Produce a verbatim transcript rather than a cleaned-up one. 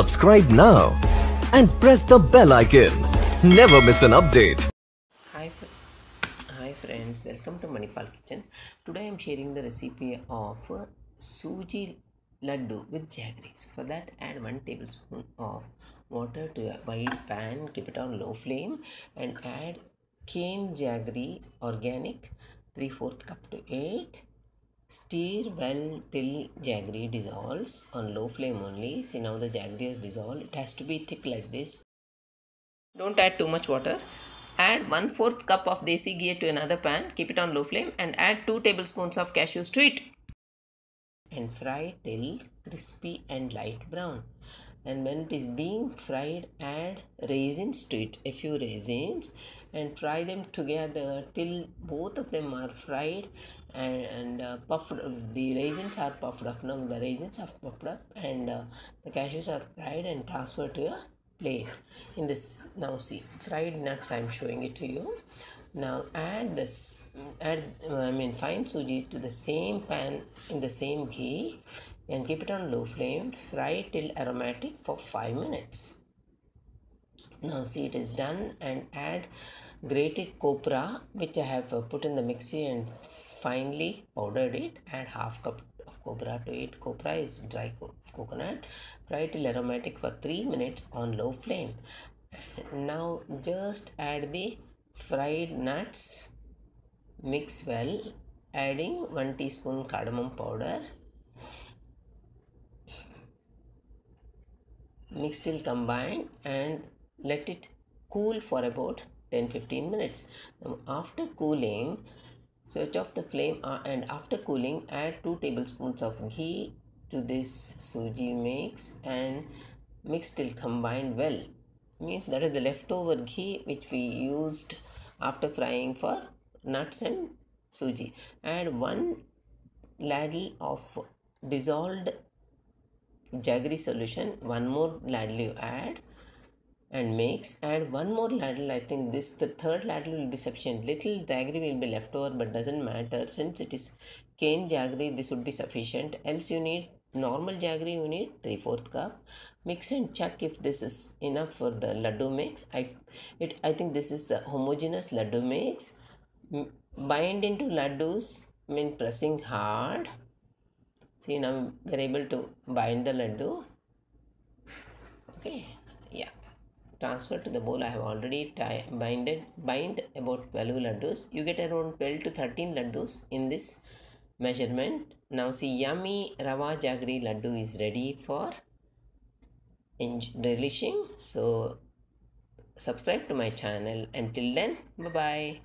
Subscribe now and press the bell icon. Never miss an update. Hi, hi friends, welcome to Manipal Kitchen. Today I am sharing the recipe of suji laddu with jaggery. So for that, add one tablespoon of water to a wide pan, keep it on low flame, and add cane jaggery organic three fourth cup to it. Stir well till jaggery dissolves on low flame only. See, now the jaggery has dissolved. It has to be thick like this. Don't add too much water. Add one fourth cup of desi ghee to another pan. Keep it on low flame and add two tablespoons of cashews to it. And fry till crispy and light brown. And when it is being fried, add raisins to it, a few raisins, and fry them together till both of them are fried and, and uh, puffed up. The raisins are puffed up. Now the raisins are puffed up and uh, the cashews are fried and transferred to a plate. In this, now see, fried nuts, I am showing it to you. Now add this, add, I mean, fine suji to the same pan in the same ghee. And keep it on low flame. Fry till aromatic for five minutes. Now see, it is done, and add grated copra, which I have put in the mixie and finely powdered it. Add half cup of copra to it. Copra is dry co coconut. Fry till aromatic for three minutes on low flame. Now just add the fried nuts. Mix well, adding one teaspoon cardamom powder. Mix till combined and let it cool for about ten to fifteen minutes. Now after cooling, switch off the flame, and after cooling, add two tablespoons of ghee to this suji mix and mix till combined well. Means that is the leftover ghee which we used after frying for nuts and suji. Add one ladle of dissolved jaggery solution, one more ladle you add and mix. Add one more ladle. I think this, the third ladle will be sufficient. Little jaggery will be left over, but doesn't matter. Since it is cane jaggery, this would be sufficient. Else you need normal jaggery, you need three fourth cup. Mix and check if this is enough for the laddu mix. I, it, I think this is the homogeneous laddu mix. Bind into laddus, I mean pressing hard. See, now we are able to bind the laddu. Okay, yeah. Transfer to the bowl. I have already binded, bind about twelve laddus. You get around twelve to thirteen laddus in this measurement. Now see, yummy rava jaggery laddu is ready for relishing. So, subscribe to my channel. Until then, bye-bye.